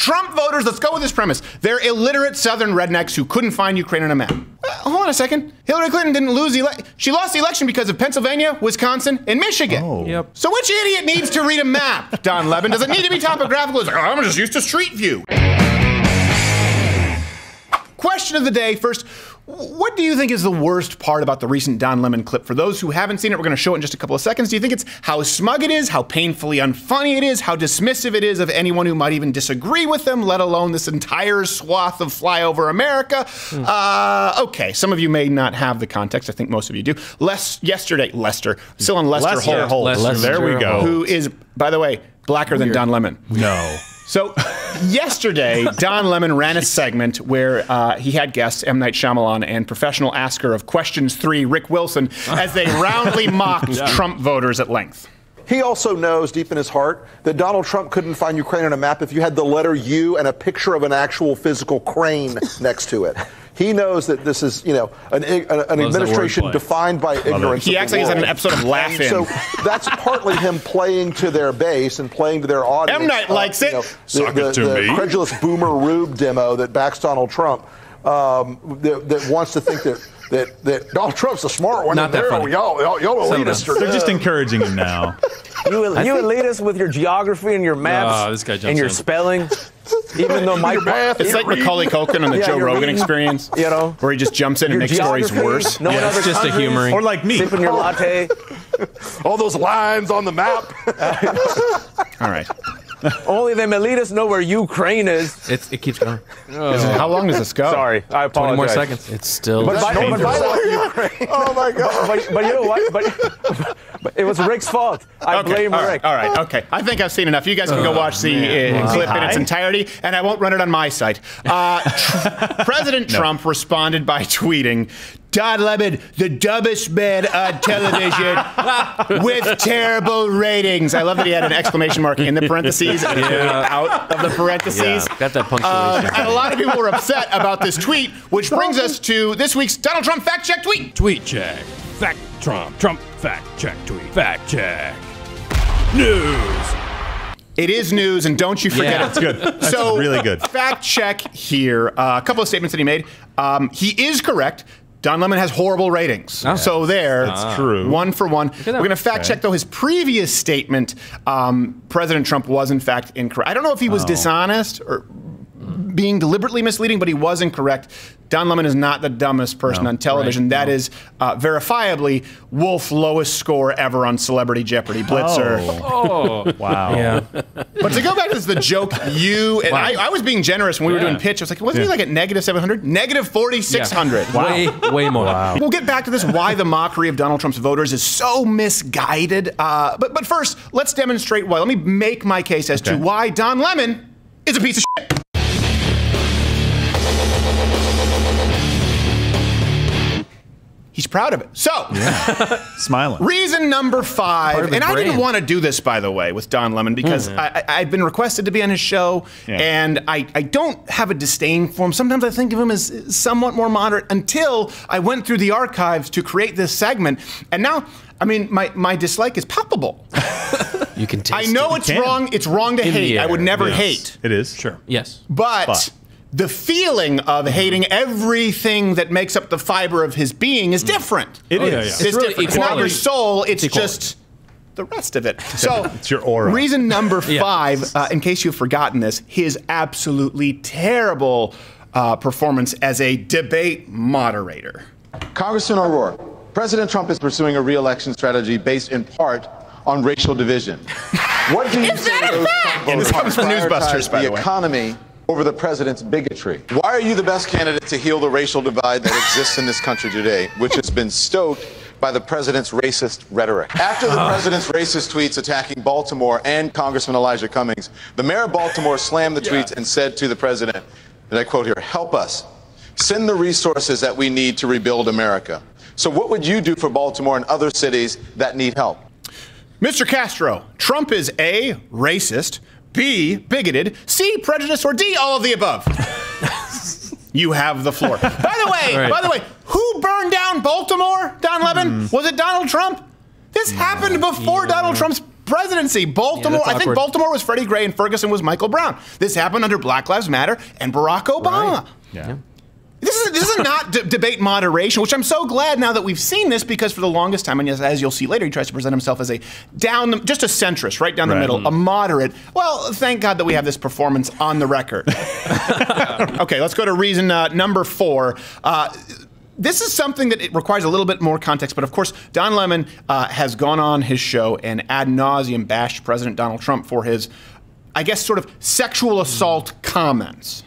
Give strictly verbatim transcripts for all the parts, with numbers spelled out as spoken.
Trump voters, let's go with this premise. They're illiterate Southern rednecks who couldn't find Ukraine on a map. Uh, hold on a second. Hillary Clinton didn't lose the election. She lost the election because of Pennsylvania, Wisconsin, and Michigan. Oh. Yep. So which idiot needs to read a map, Don Levin? Does it need to be topographical? It's like, oh, I'm just used to street view. Question of the day first. What do you think is the worst part about the recent Don Lemon clip? For those who haven't seen it, we're going to show it in just a couple of seconds. Do you think it's how smug it is, how painfully unfunny it is, how dismissive it is of anyone who might even disagree with them, let alone this entire swath of flyover America? Mm. Uh, okay, some of you may not have the context. I think most of you do. Les yesterday, Lester, still on Lester, Lester Holt. Holt. Lester, Lester, there we go. Holt. Who is, by the way, blacker Weird. than Don Lemon. No. So yesterday, Don Lemon ran a segment where uh, he had guests M. Night Shyamalan and professional asker of Questions three, Rick Wilson, as they roundly mocked yeah. Trump voters at length. He also knows deep in his heart that Donald Trump couldn't find Ukraine on a map if you had the letter U and a picture of an actual physical crane next to it. He knows that this is, you know, an, an administration defined by ignorance. He actually is on an episode of Laugh-In. So that's partly him playing to their base and playing to their audience. M. Night likes it. Suck it to me. The credulous Boomer Rube demo that backs Donald Trump, um, that, that wants to think that. That, that Donald Trump's a smart one. Not that funny. Y'all elitists. They're just encouraging him now. You elitists with your geography and your maps and your spelling. Even though Mike, it's like Macaulay Culkin on the Joe Rogan Experience, you know, where he just jumps in and makes stories worse. No, it's just a humoring. Or like me, sipping your latte. All those lines on the map. All right. Only them elitists know where Ukraine is. It's, it keeps going. Oh. It, how long does this go? Sorry, I apologize. twenty more seconds. It's still. But by, but by Ukraine. Oh my God! But, but, but you know what? But, but it was Rick's fault. I okay. blame All right. Rick. All right. Okay. I think I've seen enough. You guys can go watch the uh, wow. clip in its entirety, and I won't run it on my site. Uh, tr President no. Trump responded by tweeting, "Don Lemon, the dumbest man on television with terrible ratings." I love that he had an exclamation mark in the parentheses and yeah. out of the parentheses. Yeah. Got that punctuation. Uh, and a lot of people were upset about this tweet, which brings us to this week's Donald Trump Fact Check Tweet. Tweet check. Fact Trump. Trump Fact Check Tweet. Fact check. News. It is news, and don't you forget yeah. it. That's good. That's so really good. Fact check here. Uh, a couple of statements that he made. Um, he is correct. Don Lemon has horrible ratings. Oh, so there, it's true. One for one. We're going to fact check, though, his previous statement. Um, President Trump was, in fact, incorrect. I don't know if he was oh. dishonest or being deliberately misleading, but he was incorrect. Don Lemon is not the dumbest person no, on television. Right, that no. is uh, verifiably Wolf's lowest score ever on Celebrity Jeopardy! Blitzer. Oh, oh. wow. Yeah. But to go back to this, the joke you, and wow. I, I was being generous when we yeah. were doing pitch. I was like, wasn't yeah. he like at negative seven hundred? negative forty-six hundred. Yeah. Wow. Way, way more. Wow. We'll get back to this, why the mockery of Donald Trump's voters is so misguided. Uh, but, but first, let's demonstrate why. Let me make my case as okay. to why Don Lemon is a piece of shit. He's proud of it. So, yeah. smiling. Reason number five, and I brand. didn't want to do this, by the way, with Don Lemon, because mm, yeah. I, I've been requested to be on his show, yeah. and I, I don't have a disdain for him. Sometimes I think of him as somewhat more moderate until I went through the archives to create this segment, and now, I mean, my, my dislike is palpable. You can taste I know it. it's wrong. It's wrong to In hate. I would never yes. hate. It is. Sure. Yes. But... but. The feeling of hating everything that makes up the fiber of his being is different. It oh, is. Yeah, yeah. It's, it's really different. It's not your soul. It's, it's just the rest of it. So it's your aura. Reason number five, yeah. uh, in case you've forgotten this, his absolutely terrible uh, performance as a debate moderator. Congressman O'Rourke, President Trump is pursuing a re-election strategy based in part on racial division. What do you is say that those a fact? And this comes from Newsbusters, by the, the way. Economy over the president's bigotry. Why are you the best candidate to heal the racial divide that exists in this country today, which has been stoked by the president's racist rhetoric? After the president's racist tweets attacking Baltimore and Congressman Elijah Cummings, the mayor of Baltimore slammed the tweets yeah. and said to the president, and I quote here, "Help us, send the resources that we need to rebuild America." So what would you do for Baltimore and other cities that need help? Mister Castro, Trump is A, racist, B, bigoted, C, prejudiced, or D, all of the above. You have the floor. By the way, right. by the way, who burned down Baltimore, Don Lemon? Mm. Was it Donald Trump? This no. happened before yeah. Donald Trump's presidency. Baltimore, yeah, I think Baltimore was Freddie Gray and Ferguson was Michael Brown. This happened under Black Lives Matter and Barack Obama. Right. Yeah. yeah. This is this is not d debate moderation, which I'm so glad now that we've seen this, because for the longest time, and as you'll see later, he tries to present himself as a down, the, just a centrist, right down the right. middle, mm. a moderate. Well, thank God that we have this performance on the record. Okay, let's go to reason uh, number four. Uh, This is something that it requires a little bit more context, but of course, Don Lemon uh, has gone on his show and ad nauseum bashed President Donald Trump for his, I guess, sort of sexual assault comments.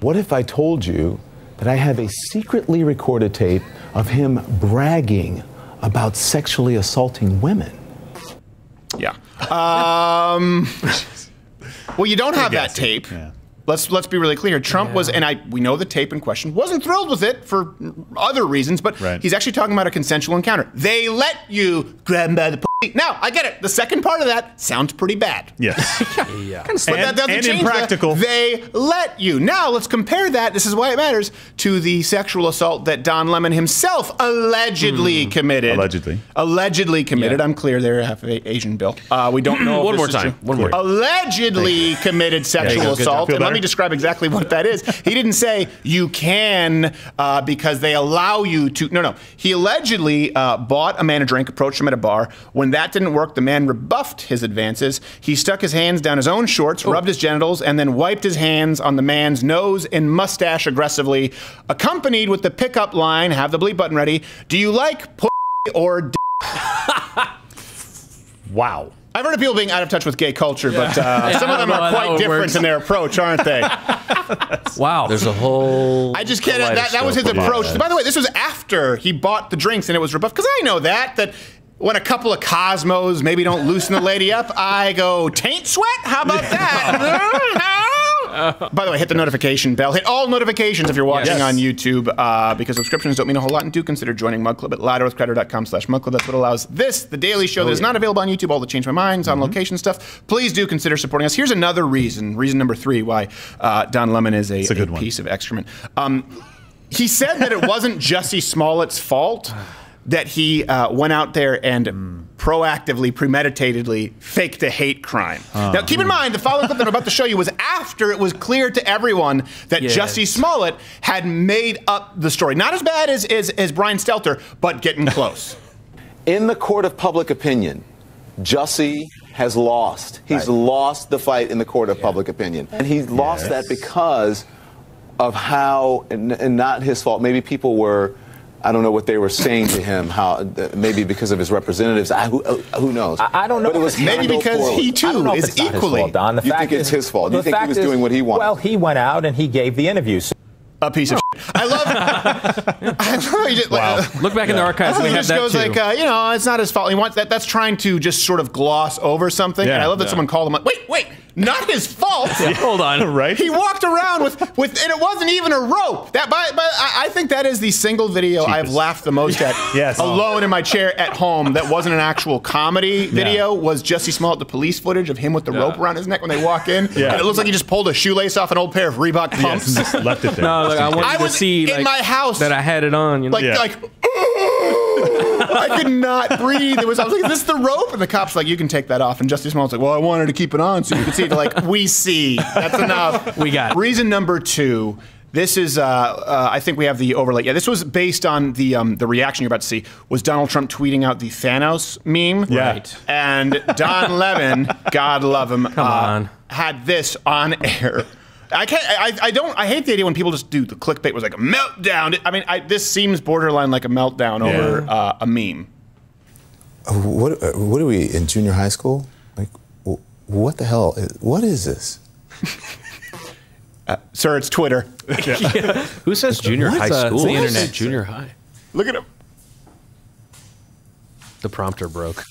What if I told you that I have a secretly recorded tape of him bragging about sexually assaulting women? Yeah. Um, well, you don't have that tape. Yeah. Let's let's be really clear. Trump yeah. was, and I we know the tape in question, wasn't thrilled with it for other reasons, but right. he's actually talking about a consensual encounter. They let you grab him by the pussy. Now I get it. The second part of that sounds pretty bad. Yes. yeah. yeah. Kind of slip, and that doesn't and change impractical. The, they let you. Now let's compare that. This is why it matters to the sexual assault that Don Lemon himself allegedly mm. committed. Allegedly. Allegedly committed. Yeah. I'm clear. They're half Asian, Bill. Uh, we don't know. One if this more time. Is true. One more. Allegedly committed sexual yeah, assault. Let me describe exactly what that is. He didn't say you can uh, because they allow you to. No, no. He allegedly uh, bought a man a drink, approached him at a bar. When that didn't work, the man rebuffed his advances. He stuck his hands down his own shorts, Ooh. rubbed his genitals, and then wiped his hands on the man's nose and mustache aggressively, accompanied with the pickup line, have the bleep button ready, do you like pussy or d? Wow. I've heard of people being out of touch with gay culture, yeah. but uh, yeah, some of them are quite different works. in their approach, aren't they? Wow. There's a whole... I just can't... That, that was his approach. Yeah, by the way, this was after he bought the drinks and it was rebuffed. Because I know that, that when a couple of Cosmos maybe don't loosen the lady up, I go, taint sweat? How about that? Uh, By the way, hit the notification bell. Hit all notifications if you're watching yes. on YouTube, uh, because subscriptions don't mean a whole lot. And do consider joining Mug Club at louder with crowder dot com slash Mug Club. That's what allows this, The Daily Show, oh, that yeah. is not available on YouTube, all the Change My Minds, mm-hmm. on location stuff. Please do consider supporting us. Here's another reason, reason number three, why uh, Don Lemon is a, a, a piece of excrement. Um, he said that it wasn't Jussie Smollett's fault that he uh, went out there and mm. proactively, premeditatedly faked a hate crime. Uh, now, keep in mind, the following clip that I'm about to show you was after it was clear to everyone that yes. Jussie Smollett had made up the story. Not as bad as, as, as Brian Stelter, but getting close. In the court of public opinion, Jussie has lost. He's right. lost the fight in the court of yeah. public opinion. And he yes. lost that because of how, and, and not his fault, maybe people were... I don't know what they were saying to him. How uh, maybe because of his representatives. I, who, uh, who knows? I, I don't know. But it was maybe because forward. he too is equally. Fault, Don. The you fact think is, it's his fault? You think he was is, doing what he wanted? Well, he went out and he gave the interviews. So a piece of shit. I love. I really just, wow. like, uh, Look back yeah. in the archives. I we have just that goes too. like, uh, you know, it's not his fault. He wants that. That's trying to just sort of gloss over something. Yeah, and I love that yeah. someone called him. Like, wait, wait. Not his fault. Yeah, hold on, right? He walked around with, with, and it wasn't even a rope. That, but, but I, I think that is the single video Jeepers. I've laughed the most at. yes. Alone in my chair at home, that wasn't an actual comedy video. Yeah. Was Jussie Smollett the police footage of him with the yeah. rope around his neck when they walk in? Yeah. And it looks like he just pulled a shoelace off an old pair of Reebok pumps. Yes, just left it there. No, like, I wanted I to was see in like, my house that I had it on. You know, like, yeah. like. I could not breathe. It was, I was like, is this the rope? And the cop's like, you can take that off. And Jussie Smollett's like, well, I wanted to keep it on so you could see. They're like, we see. That's enough. We got it. Reason number two. This is, uh, uh, I think we have the overlay. Yeah, this was based on the um, the reaction you're about to see. Was Donald Trump tweeting out the Thanos meme? Yeah. Right. And Don Lemon, God love him, Come uh, on. had this on air. I can't. I, I don't. I hate the idea when people just do the clickbait. Was like a meltdown. I mean, I, this seems borderline like a meltdown yeah. over uh, a meme. What? What are we in junior high school? Like, what the hell? Is, what is this? uh, sir, it's Twitter. Yeah. yeah. Who says junior What's high school? Uh, the internet, junior high. Look at him. The prompter broke.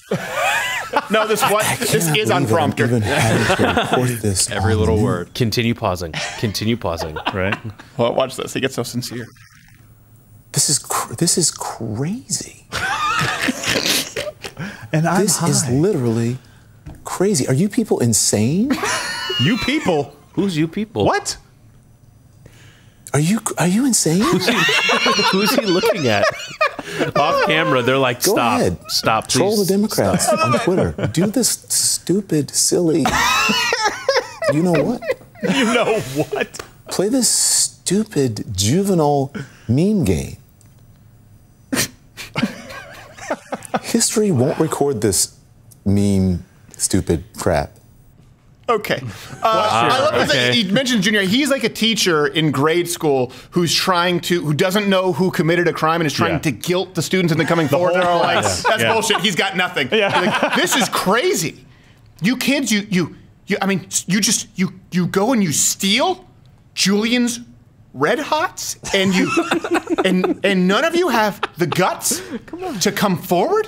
No, this what this is unprompted. Every little me. word. Continue pausing. Continue pausing. Right. Well, watch this. He gets so sincere. This is cr this is crazy. and I'm this high. is literally crazy. Are you people insane? You people? Who's you people? What? Are you are you insane? Who's he, who's he looking at? Off camera, they're like, Go stop, ahead. stop, please. Troll the Democrats stop. on Twitter. Do this stupid, silly, you know what? You know what? Play this stupid, juvenile meme game. History won't record this meme, stupid crap. Okay. Uh, wow. I love this. Okay. He mentioned Junior. He's like a teacher in grade school who's trying to, who doesn't know who committed a crime and is trying yeah. to guilt the students in the coming the forward. They're all like, that's yeah. bullshit. He's got nothing. Yeah. Like, this is crazy. You kids, you, you, you, I mean, you just, you, you go and you steal Julian's Red Hots and you, and, and none of you have the guts come to come forward?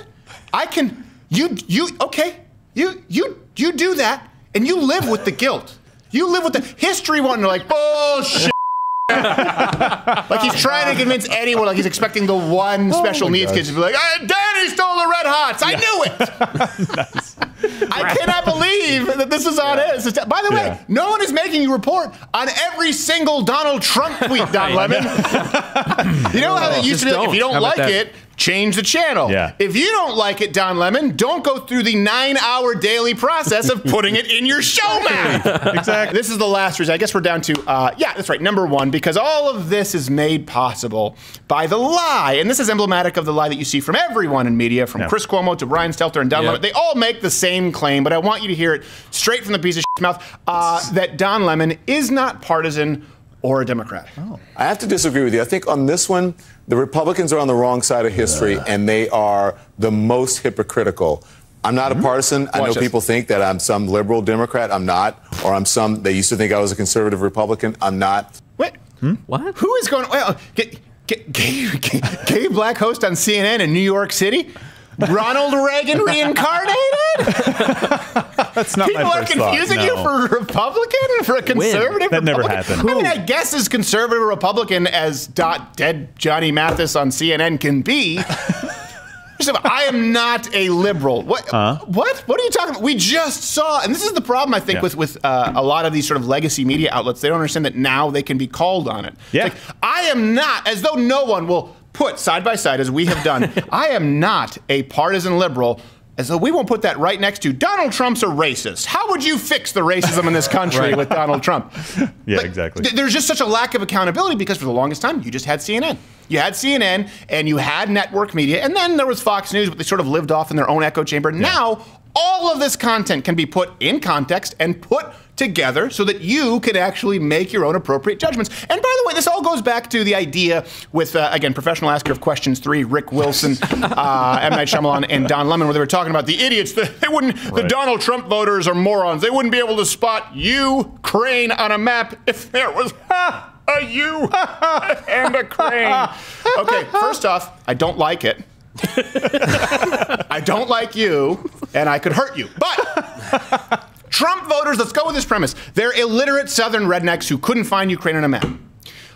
I can, you, you, okay. You, you, you do that. And you live with the guilt. You live with the history one. You're like, bullshit. Like he's trying to convince anyone, like he's expecting the one oh special needs God. kid to be like, Daddy stole the Red Hots. Yeah. I knew it. Nice. I cannot believe that this is on yeah. his. By the way, yeah. no one is making you report on every single Donald Trump tweet, Don Lemon. You know how that used to be like, if you don't like that? it, change the channel. Yeah. If you don't like it, Don Lemon, don't go through the nine hour daily process of putting it in your show map. Exactly. This is the last reason. I guess we're down to, uh, yeah, that's right, number one, because all of this is made possible by the lie. And this is emblematic of the lie that you see from everyone in media, from yeah. Chris Cuomo to Brian Stelter and Don yeah. Lemon. They all make the same claim, but I want you to hear it straight from the piece of shit's mouth, uh, that Don Lemon is not partisan or a Democrat. Oh. I have to disagree with you. I think on this one, the Republicans are on the wrong side of history, yeah. and they are the most hypocritical. I'm not mm-hmm. a partisan. Watch I know this. people think that I'm some liberal Democrat. I'm not. Or I'm some, they used to think I was a conservative Republican. I'm not. What? Hmm? What? Who is going, well, gay, gay, gay, gay black host on C N N in New York City? Ronald Reagan reincarnated? That's not People my first are confusing thought, no. you for a Republican, for a conservative Win. That Republican? never happened. Who? I mean, I guess as conservative Republican as dot dead Johnny Mathis on C N N can be. I am not a liberal. What? Uh-huh. What? What are you talking about? We just saw, and this is the problem I think yeah. with with uh, a lot of these sort of legacy media outlets. They don't understand that now they can be called on it. Yeah. It's like, I am not, as though no one will put side by side as we have done. I am not a partisan liberal. And so we won't put that right next to Donald Trump's a racist. How would you fix the racism in this country right. with Donald Trump? Yeah, but exactly. Th there's just such a lack of accountability because for the longest time, you just had C N N. You had C N N and you had network media. And then there was Fox News, but they sort of lived off in their own echo chamber. Yeah. Now, all of this content can be put in context and put together so that you can actually make your own appropriate judgments. And by the way, this all goes back to the idea with, uh, again, Professional Asker of Questions three, Rick Wilson, uh, M. Night Shyamalan, and Don Lemon, where they were talking about the idiots. The, they wouldn't, right. the Donald Trump voters are morons. They wouldn't be able to spot Ukraine on a map if there was ha, a U and a crane. Okay, first off, I don't like it. I don't like you, and I could hurt you, but Trump voters, let's go with this premise. They're illiterate Southern rednecks who couldn't find Ukraine on a map.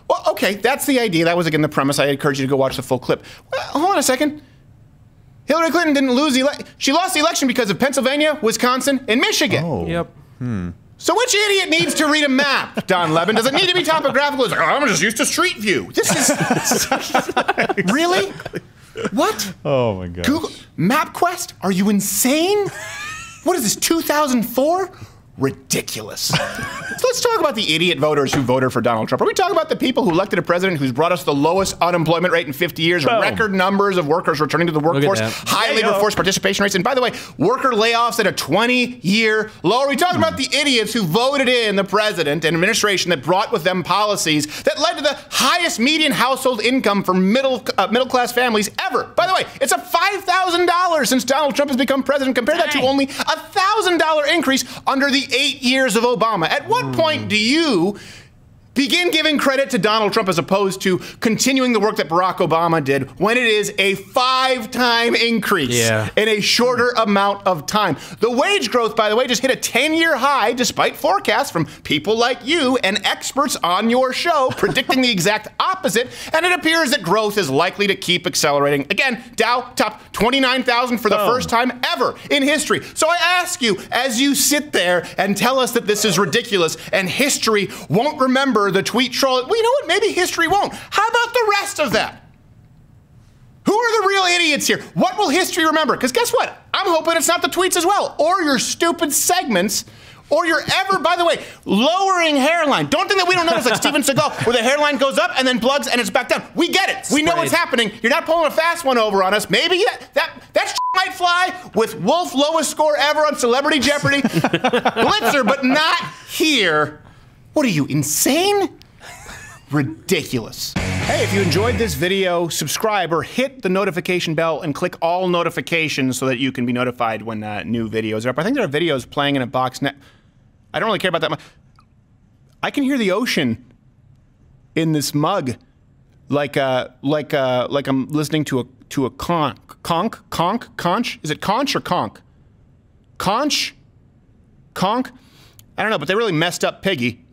Well, okay, that's the idea. That was, again, the premise. I encourage you to go watch the full clip. Well, hold on a second. Hillary Clinton didn't lose the election. She lost the election because of Pennsylvania, Wisconsin, and Michigan. Oh. Yep. Hmm. So which idiot needs to read a map, Don Lemon? Does it need to be topographical? It's like, oh, I'm just used to street view. This is... exactly. Really? What? Oh, my God. Google MapQuest? Are you insane? What is this, two thousand four? Ridiculous. So let's talk about the idiot voters who voted for Donald Trump. Are we talking about the people who elected a president who's brought us the lowest unemployment rate in fifty years, Boom. record numbers of workers returning to the workforce, high labor force participation rates, and by the way, worker layoffs at a twenty year low? Are we talking about the idiots who voted in the president and administration that brought with them policies that led to the highest median household income for middle uh, middle class families ever? By the way, it's a five thousand dollars since Donald Trump has become president. Compare that to only a one thousand dollar increase under the eight years of Obama. At what point do you begin giving credit to Donald Trump as opposed to continuing the work that Barack Obama did when it is a five-time increase yeah. in a shorter amount of time? The wage growth, by the way, just hit a ten year high despite forecasts from people like you and experts on your show predicting the exact opposite, and it appears that growth is likely to keep accelerating. Again, Dow topped twenty-nine thousand for the oh. first time ever in history. So I ask you, as you sit there and tell us that this is ridiculous and history won't remember the tweet troll. Well, you know what? Maybe history won't. How about the rest of that? Who are the real idiots here? What will history remember? Because guess what? I'm hoping it's not the tweets as well, or your stupid segments, or your ever, by the way, lowering hairline. Don't think that we don't notice, like Steven Seagal, where the hairline goes up and then plugs and it's back down. We get it. We know what's happening. You're not pulling a fast one over on us. Maybe that, that, that shit might fly with Wolf, lowest score ever on Celebrity Jeopardy. Blitzer, but not here. What are you, insane? Ridiculous. Hey, if you enjoyed this video, subscribe or hit the notification bell and click all notifications so that you can be notified when uh, new videos are up. I think there are videos playing in a box net. I don't really care about that much. I can hear the ocean in this mug, like uh, like uh, like I'm listening to a to a conch, conch, conch, conch. Is it conch or conch? Conch, conch. I don't know, but they really messed up Piggy.